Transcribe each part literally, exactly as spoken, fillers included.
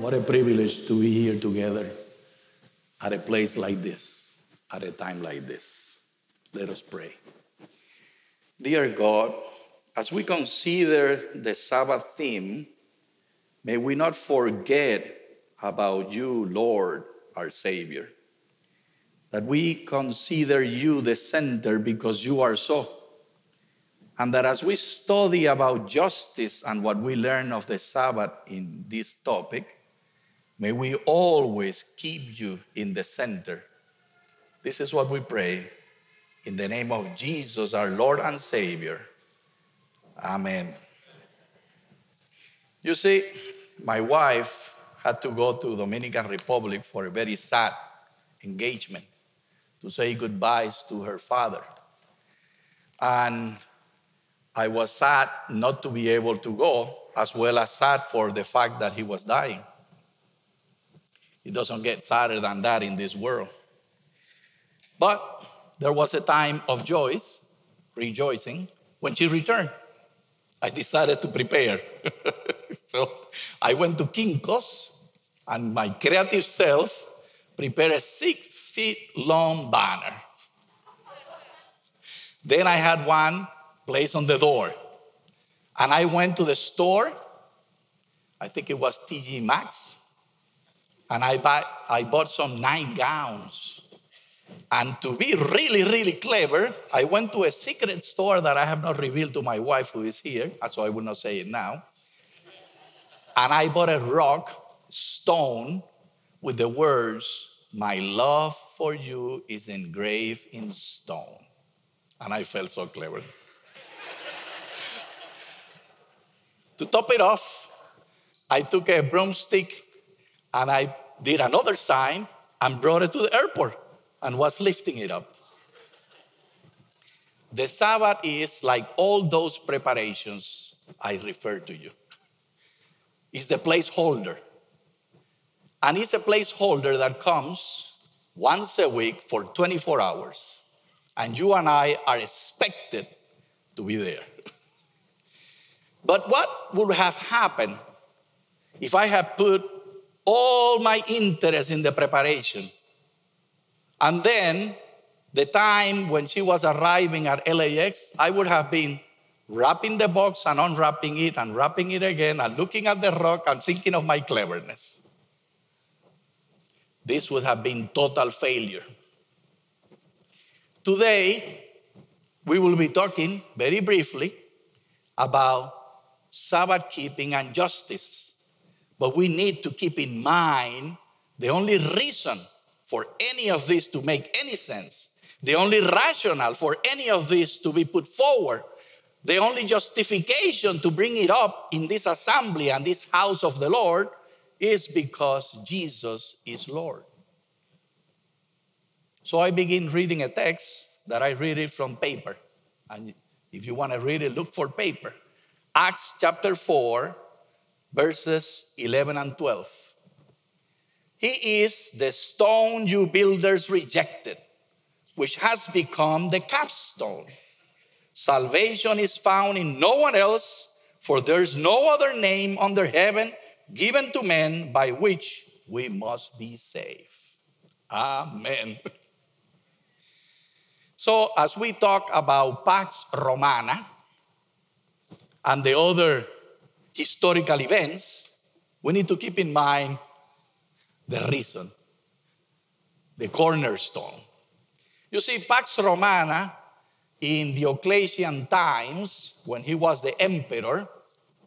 What a privilege to be here together at a place like this, at a time like this. Let us pray. Dear God, as we consider the Sabbath theme, may we not forget about you, Lord, our Savior, that we consider you the center because you are so, and that as we study about justice and what we learn of the Sabbath in this topic, may we always keep you in the center. This is what we pray in the name of Jesus, our Lord and Savior. Amen. You see, my wife had to go to Dominican Republic for a very sad engagement to say goodbyes to her father. And I was sad not to be able to go, as well as sad for the fact that he was dying. It doesn't get sadder than that in this world. But there was a time of joy, rejoicing, when she returned. I decided to prepare. So I went to Kinko's, and my creative self prepared a six-feet-long banner. Then I had one placed on the door. And I went to the store. I think it was T G Maxx. And I, buy, I bought some nightgowns. And to be really, really clever, I went to a secret store that I have not revealed to my wife, who is here, so I will not say it now. And I bought a rock stone with the words, "My love for you is engraved in stone." And I felt so clever. To top it off, I took a broomstick and I did another sign and brought it to the airport and was lifting it up. The Sabbath is like all those preparations I referred to you. It's the placeholder. And it's a placeholder that comes once a week for twenty-four hours. And you and I are expected to be there. But what would have happened if I had put all my interest in the preparation? And then the time when she was arriving at L A X, I would have been wrapping the box and unwrapping it and wrapping it again and looking at the rock and thinking of my cleverness. This would have been total failure. Today, we will be talking very briefly about Sabbath keeping and justice. But we need to keep in mind the only reason for any of this to make any sense, the only rationale for any of this to be put forward, the only justification to bring it up in this assembly and this house of the Lord is because Jesus is Lord. So I begin reading a text that I read it from paper. And if you want to read it, look for paper. Acts chapter four. Verses eleven and twelve. He is the stone you builders rejected, which has become the capstone. Salvation is found in no one else, for there is no other name under heaven given to men by which we must be saved. Amen. So as we talk about Pax Romana and the other historical events, we need to keep in mind the reason, the cornerstone. You see, Pax Romana in Diocletian times, when he was the emperor,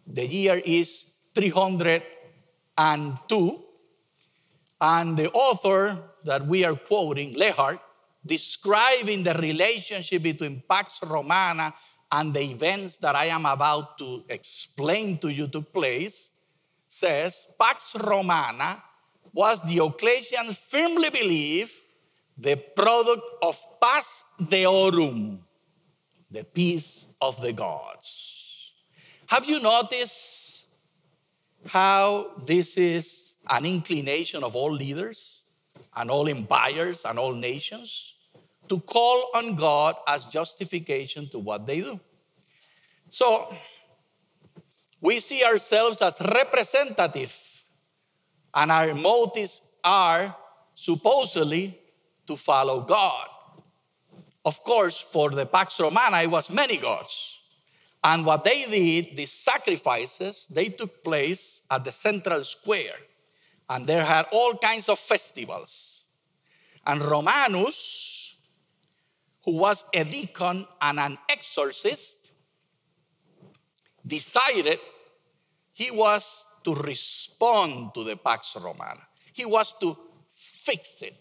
the year is three hundred two, and the author that we are quoting, Lehart, describing the relationship between Pax Romana and the events that I am about to explain to you took place, says Pax Romana was Diocletian firmly believed the product of pax deorum, the peace of the gods. Have you noticed how this is an inclination of all leaders and all empires and all nations to call on God as justification to what they do? So we see ourselves as representative, and our motives are supposedly to follow God. Of course, for the Pax Romana, it was many gods. And what they did, the sacrifices, they took place at the central square. And there had all kinds of festivals. And Romanus, who was a deacon and an exorcist, decided he was to respond to the Pax Romana. He was to fix it.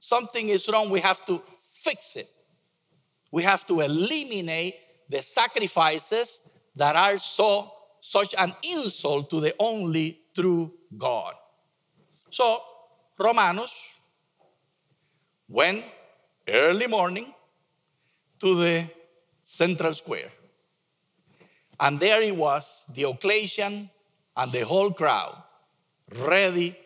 Something is wrong, we have to fix it. We have to eliminate the sacrifices that are so such an insult to the only true God. So Romanus went early morning to the central square. And there he was, Diocletian and the whole crowd, ready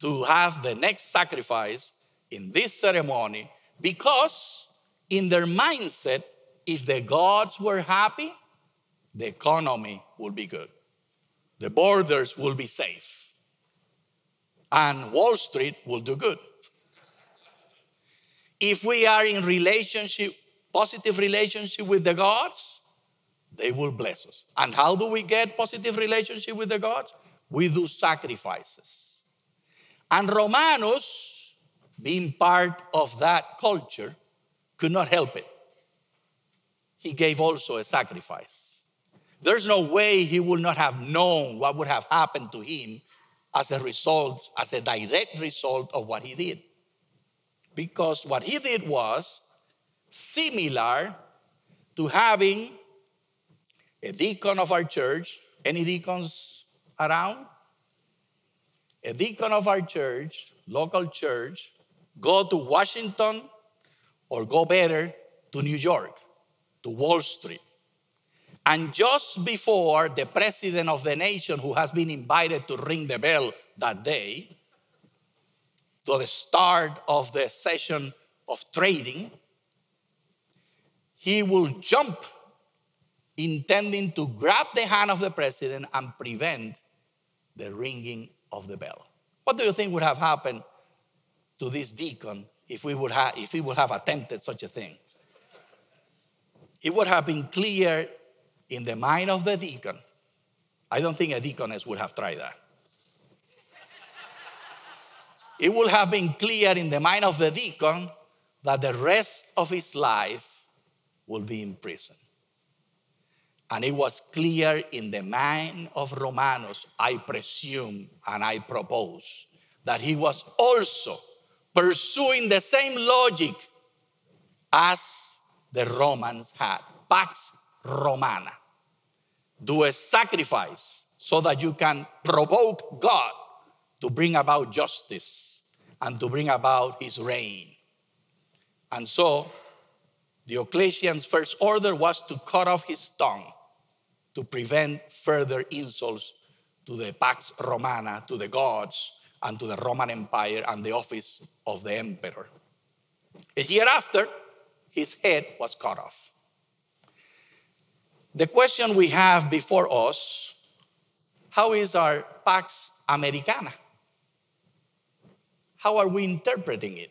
to have the next sacrifice in this ceremony, because in their mindset, if the gods were happy, the economy would be good. The borders will be safe. And Wall Street will do good. If we are in relationship, positive relationship with the gods, they will bless us. And how do we get positive relationship with the gods? We do sacrifices. And Romanus, being part of that culture, could not help it. He gave also a sacrifice. There's no way he would not have known what would have happened to him as a result, as a direct result of what he did. Because what he did was similar to having a deacon of our church. Any deacons around? A deacon of our church, local church, go to Washington, or go better, to New York, to Wall Street. And just before the president of the nation, who has been invited to ring the bell that day, to the start of the session of trading, he will jump, intending to grab the hand of the president and prevent the ringing of the bell. What do you think would have happened to this deacon if we would have, if he would have attempted such a thing? It would have been clear in the mind of the deacon. I don't think a deaconess would have tried that. It would have been clear in the mind of the deacon that the rest of his life will be in prison. And it was clear in the mind of Romanus, I presume and I propose, that he was also pursuing the same logic as the Romans had. Pax Romana. Do a sacrifice so that you can provoke God to bring about justice and to bring about his reign. And so Diocletian's first order was to cut off his tongue to prevent further insults to the Pax Romana, to the gods, and to the Roman Empire and the office of the emperor. A year after, his head was cut off. The question we have before us, how is our Pax Americana? How are we interpreting it?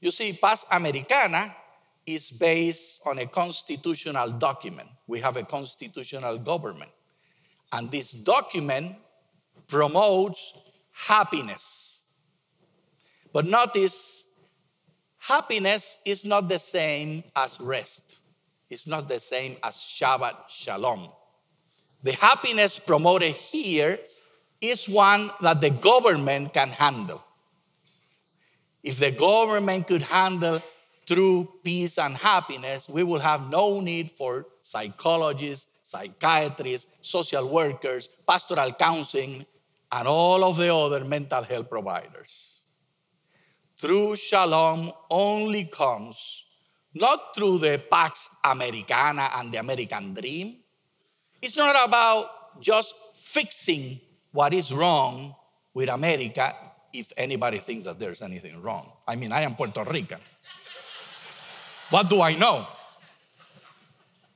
You see, Pax Americana is based on a constitutional document. We have a constitutional government. And this document promotes happiness. But notice, happiness is not the same as rest. It's not the same as Shabbat Shalom. The happiness promoted here is one that the government can handle. If the government could handle true peace and happiness, we will have no need for psychologists, psychiatrists, social workers, pastoral counseling, and all of the other mental health providers. True shalom only comes not through the Pax Americana and the American dream. It's not about just fixing what is wrong with America, if anybody thinks that there's anything wrong. I mean, I am Puerto Rican. What do I know?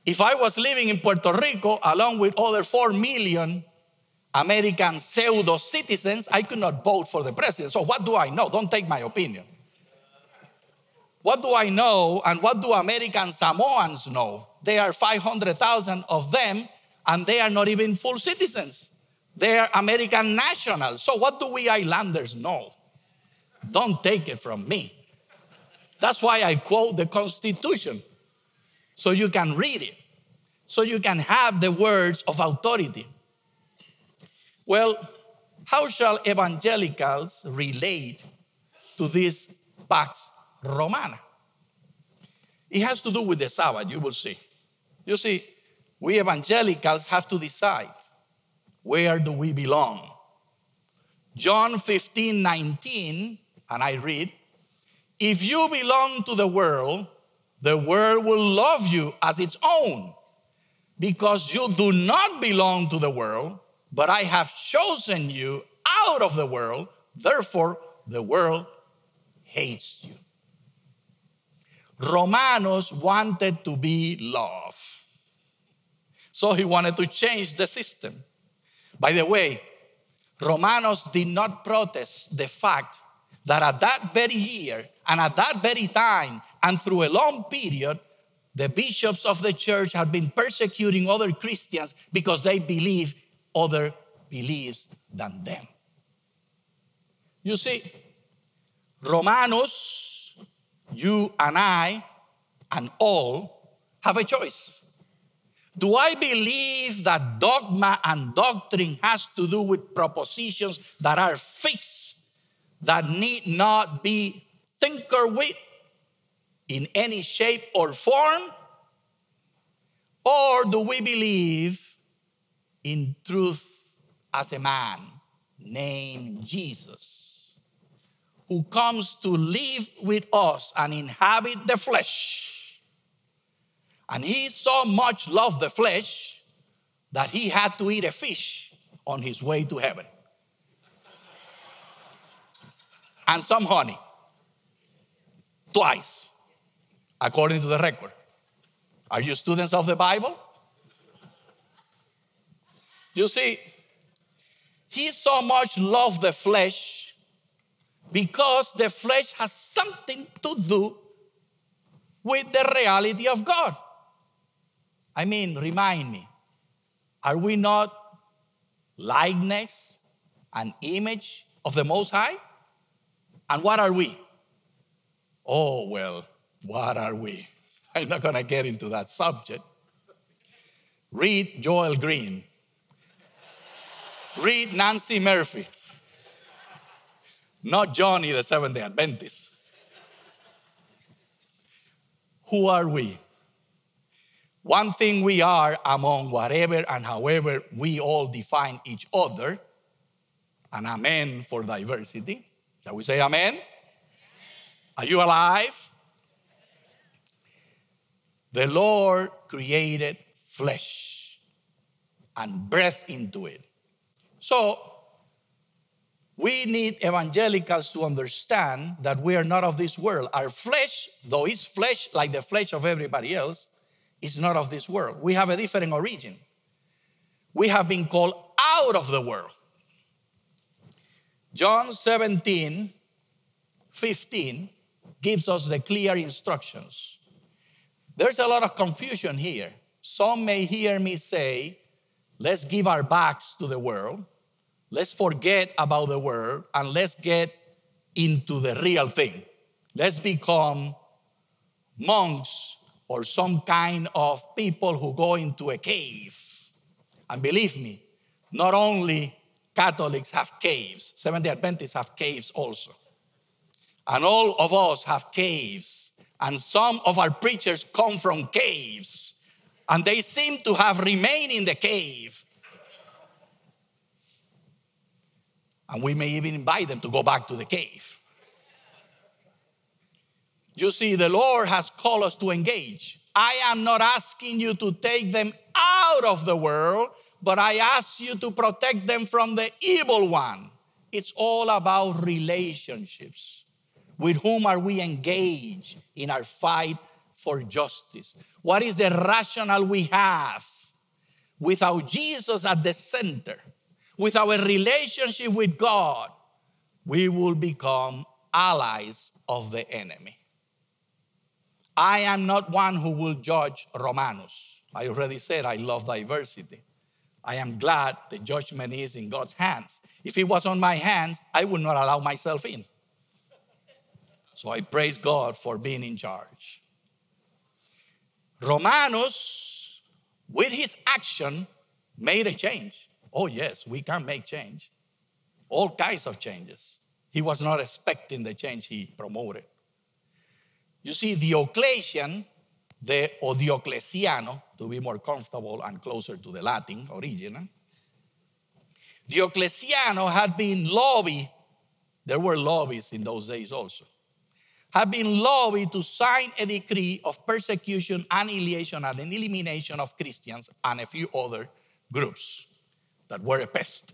If I was living in Puerto Rico along with other four million American pseudo-citizens, I could not vote for the president. So what do I know? Don't take my opinion. What do I know and what do American Samoans know? There are five hundred thousand of them and they are not even full citizens. They are American nationals. So what do we islanders know? Don't take it from me. That's why I quote the Constitution, so you can read it, so you can have the words of authority. Well, how shall evangelicals relate to this Pax Romana? It has to do with the Sabbath, you will see. You see, we evangelicals have to decide, where do we belong? John fifteen nineteen, and I read, if you belong to the world, the world will love you as its own, because you do not belong to the world, but I have chosen you out of the world, therefore the world hates you. Romanus wanted to be loved, so he wanted to change the system. By the way, Romanus did not protest the fact that at that very year and at that very time and through a long period, the bishops of the church had been persecuting other Christians because they believe other beliefs than them. You see, Romanus, you and I, and all have a choice. Do I believe that dogma and doctrine has to do with propositions that are fixed, that need not be tinkered with in any shape or form? Or do we believe in truth as a man named Jesus, who comes to live with us and inhabit the flesh? And he so much loved the flesh that he had to eat a fish on his way to heaven. And some honey. Twice, according to the record. Are you students of the Bible? You see, he so much loved the flesh because the flesh has something to do with the reality of God. I mean, remind me, are we not likeness and image of the Most High? And what are we? Oh, well, what are we? I'm not going to get into that subject. Read Joel Green. Read Nancy Murphy. Not Johnny, the Seventh-day Adventist. Who are we? One thing we are among whatever and however we all define each other, an amen for diversity. Shall we say amen? Amen. Are you alive? The Lord created flesh and breathed into it. So we need evangelicals to understand that we are not of this world. Our flesh, though it's flesh like the flesh of everybody else, is not of this world. We have a different origin. We have been called out of the world. John seventeen fifteen gives us the clear instructions. There's a lot of confusion here. Some may hear me say, let's give our backs to the world. Let's forget about the world and let's get into the real thing. Let's become monks or some kind of people who go into a cave. And believe me, not only Catholics have caves, Seventh-day Adventists have caves also. And all of us have caves. And some of our preachers come from caves. And they seem to have remained in the cave. And we may even invite them to go back to the cave. You see, the Lord has called us to engage. I am not asking you to take them out of the world, but I ask you to protect them from the evil one. It's all about relationships. With whom are we engaged in our fight for justice? What is the rationale we have without Jesus at the center? With our relationship with God, we will become allies of the enemy. I am not one who will judge Romanus. I already said I love diversity. I am glad the judgment is in God's hands. If it was on my hands, I would not allow myself in. So I praise God for being in charge. Romanus, with his action, made a change. Oh, yes, we can make change. All kinds of changes. He was not expecting the change he promoted. You see, Diocletian, the, or Diocletiano, to be more comfortable and closer to the Latin origin, Diocletiano had been lobbied. There were lobbies in those days also. Had been lobbied to sign a decree of persecution, annihilation, and elimination of Christians and a few other groups that were a pest,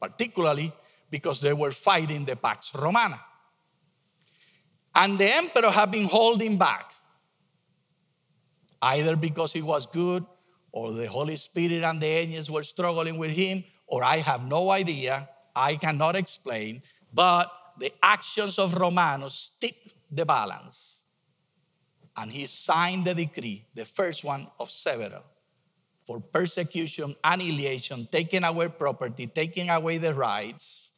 particularly because they were fighting the Pax Romana. And the emperor had been holding back, either because he was good, or the Holy Spirit and the angels were struggling with him, or I have no idea, I cannot explain, but the actions of Romanus tipped the balance. And he signed the decree, the first one of several, for persecution, annihilation, taking away property, taking away the rights.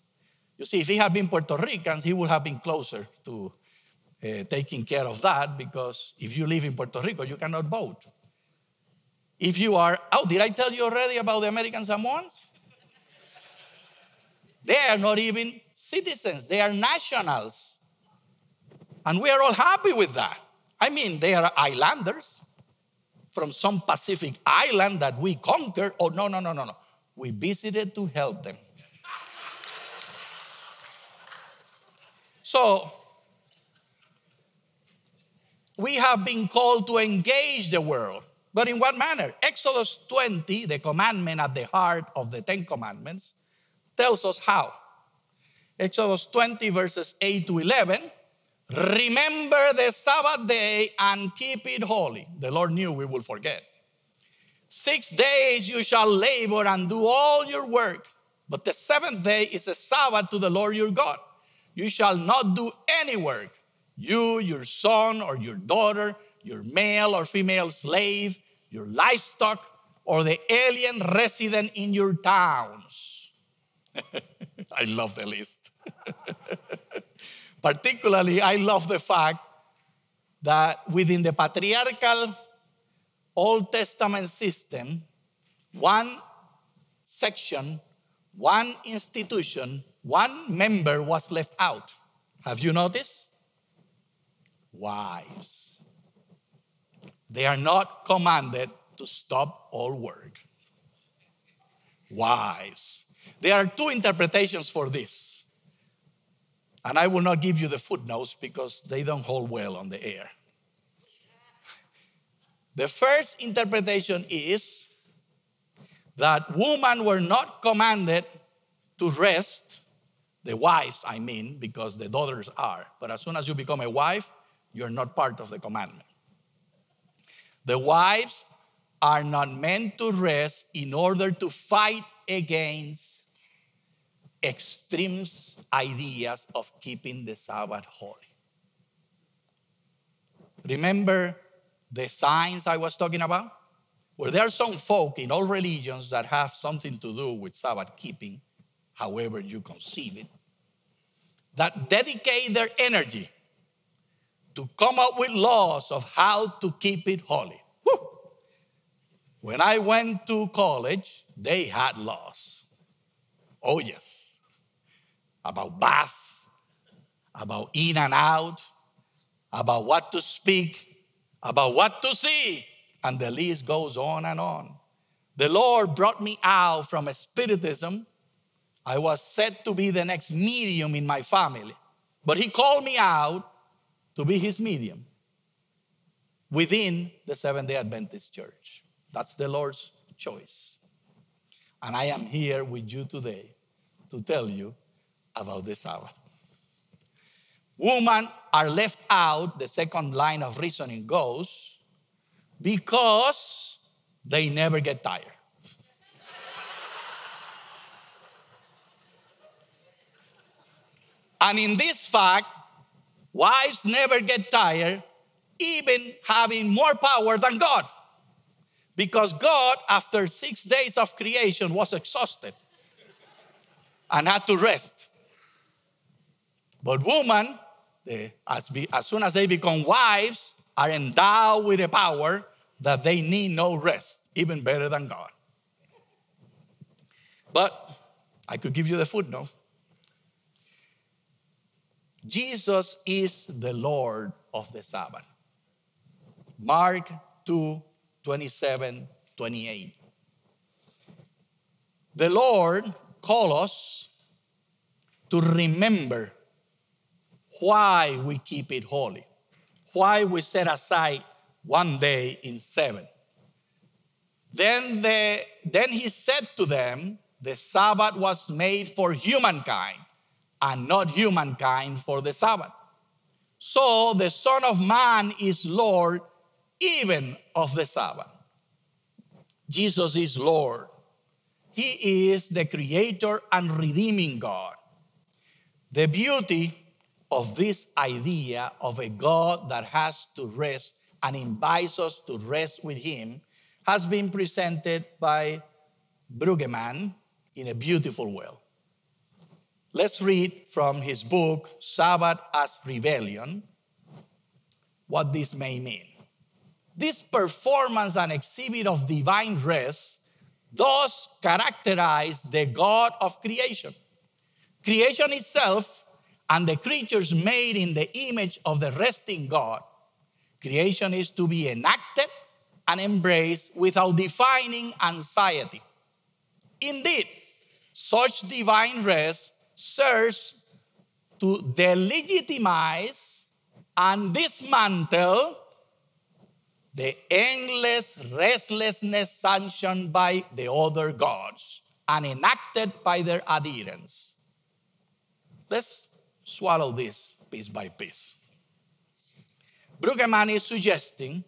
You see, if he had been Puerto Ricans, he would have been closer to uh, taking care of that, because if you live in Puerto Rico, you cannot vote. If you are, oh, did I tell you already about the American Samoans? They are not even citizens. They are nationals. And we are all happy with that. I mean, they are islanders from some Pacific island that we conquered. Oh, no, no, no, no, no. We visited to help them. So, we have been called to engage the world. But in what manner? Exodus twenty, the commandment at the heart of the Ten Commandments, tells us how. Exodus twenty, verses eight to eleven, remember the Sabbath day and keep it holy. The Lord knew we would forget. Six days you shall labor and do all your work, but the seventh day is a Sabbath to the Lord your God. You shall not do any work, you, your son or your daughter, your male or female slave, your livestock, or the alien resident in your towns. I love the list. Particularly, I love the fact that within the patriarchal Old Testament system, one section, one institution, one member was left out. Have you noticed? Wives. They are not commanded to stop all work. Wives. There are two interpretations for this. And I will not give you the footnotes because they don't hold well on the air. The first interpretation is that women were not commanded to rest, the wives, I mean, because the daughters are. But as soon as you become a wife, you're not part of the commandment. The wives are not meant to rest in order to fight against extreme ideas of keeping the Sabbath holy. Remember the signs I was talking about? Well, there are some folk in all religions that have something to do with Sabbath keeping, however you conceive it, that dedicate their energy to come up with laws of how to keep it holy. Woo! When I went to college, they had laws. Oh, yes. About bath, about in and out, about what to speak, about what to see, and the list goes on and on. The Lord brought me out from Spiritism I was said to be the next medium in my family, but he called me out to be his medium within the Seventh-day Adventist Church. That's the Lord's choice. And I am here with you today to tell you about the Sabbath. Women are left out, the second line of reasoning goes, because they never get tired. And in this fact, wives never get tired, even having more power than God. Because God, after six days of creation, was exhausted and had to rest. But women, they, as, be, as soon as they become wives, are endowed with a power that they need no rest, even better than God. But I could give you the footnote. Jesus is the Lord of the Sabbath. Mark two, twenty-seven, twenty-eight. The Lord calls us to remember why we keep it holy, why we set aside one day in seven. Then, the, then he said to them, the Sabbath was made for humankind, and not humankind for the Sabbath. So the Son of Man is Lord even of the Sabbath. Jesus is Lord. He is the creator and redeeming God. The beauty of this idea of a God that has to rest and invites us to rest with him has been presented by Brueggemann in a beautiful way. Let's read from his book, Sabbath as Rebellion, what this may mean. This performance and exhibit of divine rest does characterize the God of creation. Creation itself and the creatures made in the image of the resting God. Creation is to be enacted and embraced without defining anxiety. Indeed, such divine rest serves to delegitimize and dismantle the endless restlessness sanctioned by the other gods and enacted by their adherents. Let's swallow this piece by piece. Brueggemann is suggesting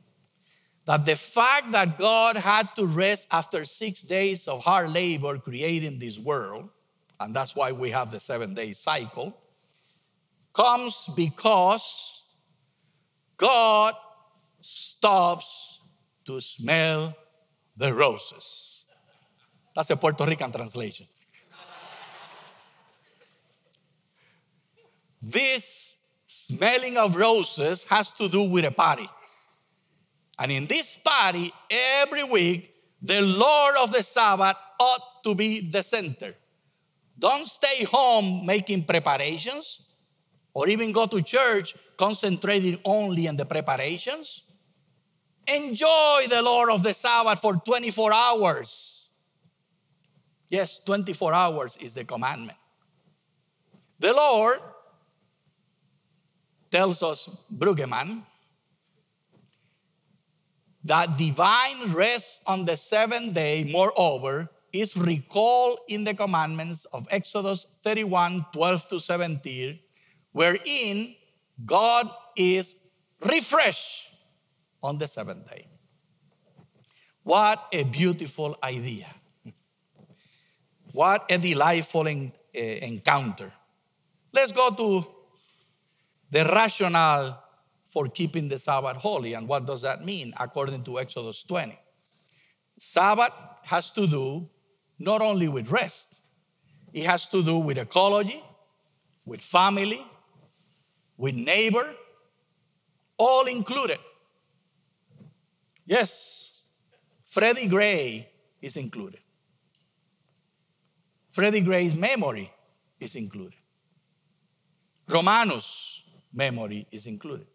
that the fact that God had to rest after six days of hard labor creating this world, and that's why we have the seven-day cycle, comes because God stops to smell the roses. That's a Puerto Rican translation. This smelling of roses has to do with a party. And in this party, every week, the Lord of the Sabbath ought to be the center. Don't stay home making preparations or even go to church concentrating only on the preparations. Enjoy the Lord of the Sabbath for twenty-four hours. Yes, twenty-four hours is the commandment. The Lord, tells us Brueggemann, that divine rest on the seventh day, moreover, is recalled in the commandments of Exodus thirty-one, twelve to seventeen, wherein God is refreshed on the seventh day. What a beautiful idea. What a delightful en- uh, encounter. Let's go to the rationale for keeping the Sabbath holy. And what does that mean according to Exodus twenty? Sabbath has to do not only with rest, it has to do with ecology, with family, with neighbor, all included. Yes, Freddie Gray is included. Freddie Gray's memory is included. Romanus' memory is included.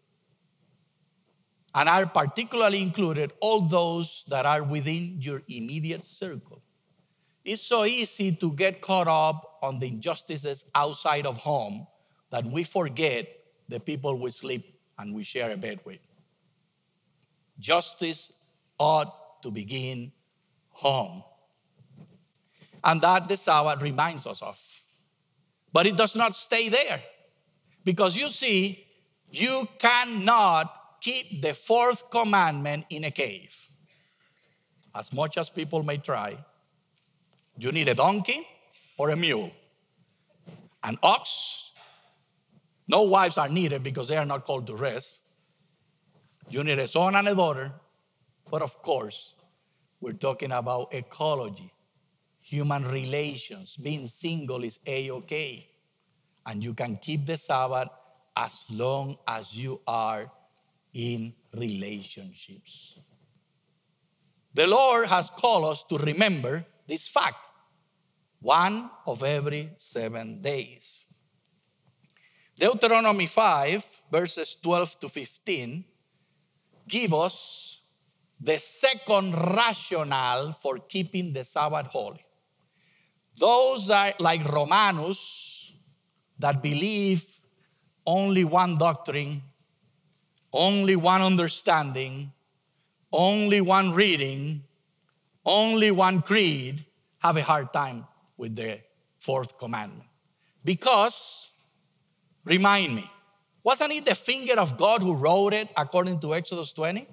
And are particularly included all those that are within your immediate circle. It's so easy to get caught up on the injustices outside of home that we forget the people we sleep and we share a bed with. Justice ought to begin home. And that the Sabbath reminds us of. But it does not stay there. Because you see, you cannot keep the fourth commandment in a cave. As much as people may try, you need a donkey or a mule, an ox. No wives are needed because they are not called to rest. You need a son and a daughter. But of course, we're talking about ecology, human relations. Being single is A-okay. And you can keep the Sabbath as long as you are in relationships. The Lord has called us to remember this fact, one of every seven days. Deuteronomy five, verses twelve to fifteen, give us the second rationale for keeping the Sabbath holy. Those are like Romanus that believe only one doctrine, only one understanding, only one reading, only one creed, have a hard time with the fourth commandment. Because, remind me, wasn't it the finger of God who wrote it according to Exodus twenty?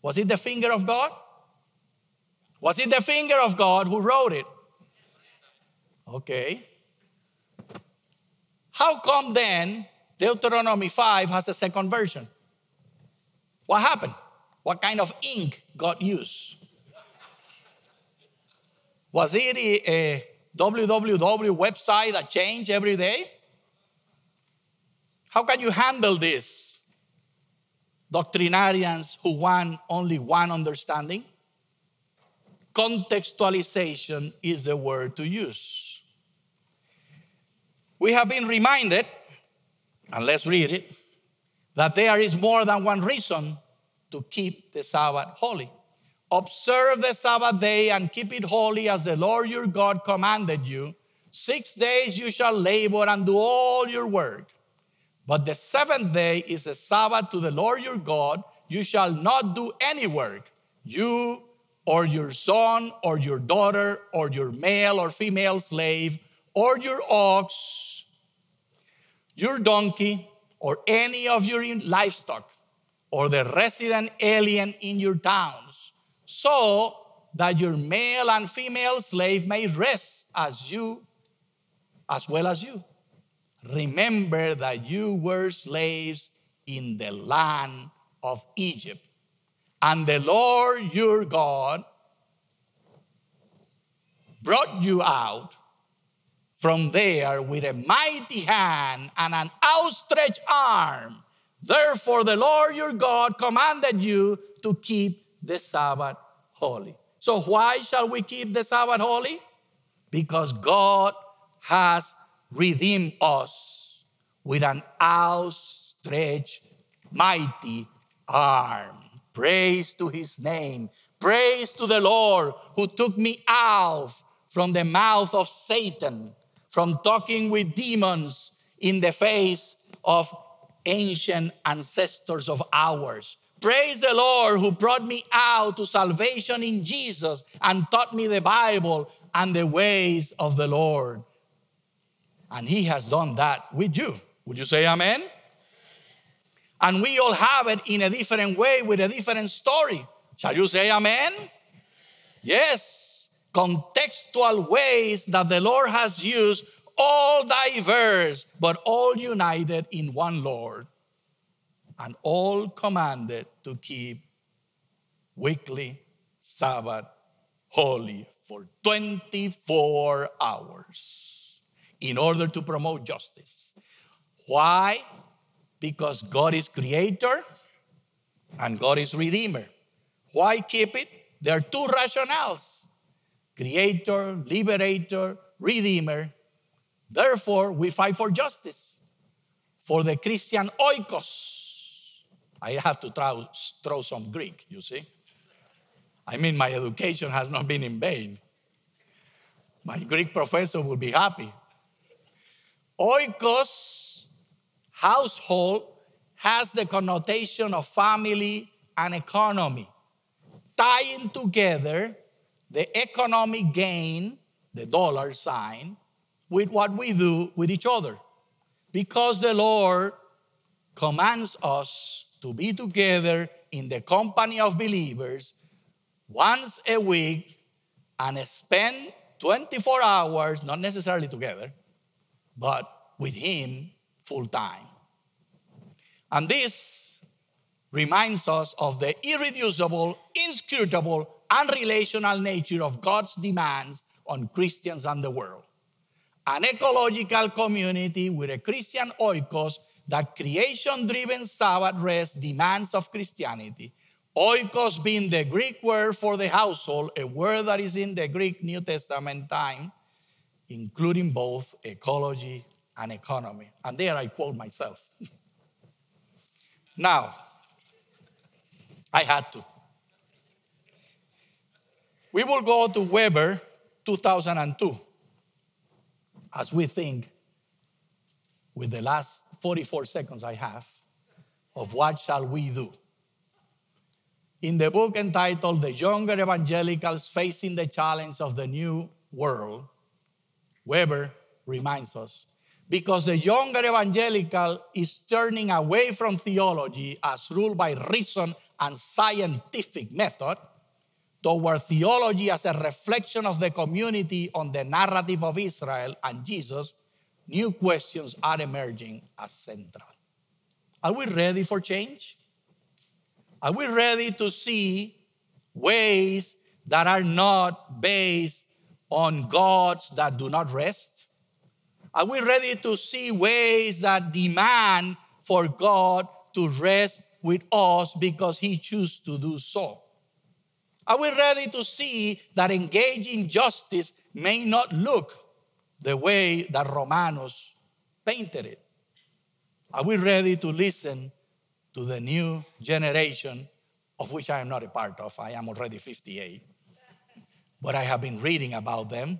Was it the finger of God? Was it the finger of God who wrote it? Okay. How come then Deuteronomy five has a second version? What happened? What kind of ink got used? Was it a W W W website that changed every day? How can you handle this? Doctrinarians who want only one understanding? Contextualization is the word to use. We have been reminded, and let's read it, that there is more than one reason to keep the Sabbath holy. Observe the Sabbath day and keep it holy as the Lord your God commanded you. Six days you shall labor and do all your work. But the seventh day is a Sabbath to the Lord your God. You shall not do any work. You or your son or your daughter or your male or female slave or your ox, your donkey, or any of your livestock, or the resident alien in your towns, so that your male and female slave may rest as you, as well as you. Remember that you were slaves in the land of Egypt, and the Lord your God brought you out from there with a mighty hand and an outstretched arm. Therefore, the Lord your God commanded you to keep the Sabbath holy. So why shall we keep the Sabbath holy? Because God has redeemed us with an outstretched, mighty arm. Praise to his name. Praise to the Lord who took me out from the mouth of Satan, from talking with demons in the face of ancient ancestors of ours. Praise the Lord who brought me out to salvation in Jesus and taught me the Bible and the ways of the Lord. And he has done that with you. Would you say amen? Amen. And we all have it in a different way with a different story. Shall you say amen? Amen. Yes. Contextual ways that the Lord has used, all diverse, but all united in one Lord, and all commanded to keep weekly Sabbath holy for twenty-four hours in order to promote justice. Why? Because God is creator and God is redeemer. Why keep it? There are two rationales: creator, liberator, redeemer. Therefore, we fight for justice, for the Christian oikos. I have to throw, throw some Greek, you see. I mean, my education has not been in vain. My Greek professor will be happy. Oikos, household, has the connotation of family and economy, tying together the economic gain, the dollar sign, with what we do with each other. Because the Lord commands us to be together in the company of believers once a week and spend twenty-four hours, not necessarily together, but with Him full time. And this reminds us of the irreducible, inscrutable, and relational nature of God's demands on Christians and the world. An ecological community with a Christian oikos, that creation-driven Sabbath rest demands of Christianity. Oikos being the Greek word for the household, a word that is in the Greek New Testament time, including both ecology and economy. And there I quote myself. Now, I had to. We will go to Weber two thousand two as we think with the last forty-four seconds I have of what shall we do. In the book entitled The Younger Evangelicals Facing the Challenge of the New World, Weber reminds us, because the younger evangelical is turning away from theology as ruled by reason and scientific method toward theology as a reflection of the community on the narrative of Israel and Jesus, new questions are emerging as central. Are we ready for change? Are we ready to see ways that are not based on gods that do not rest? Are we ready to see ways that demand for God to rest with us because He chooses to do so? Are we ready to see that engaging justice may not look the way that Romanus painted it? Are we ready to listen to the new generation, of which I am not a part of? I am already fifty-eight, but I have been reading about them.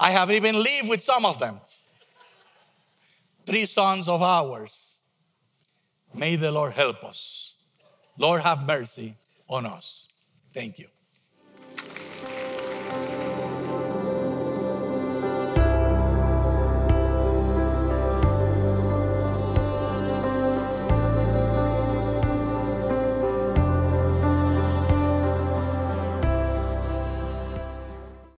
I have even lived with some of them. Three sons of ours. May the Lord help us. Lord, have mercy on us. Thank you.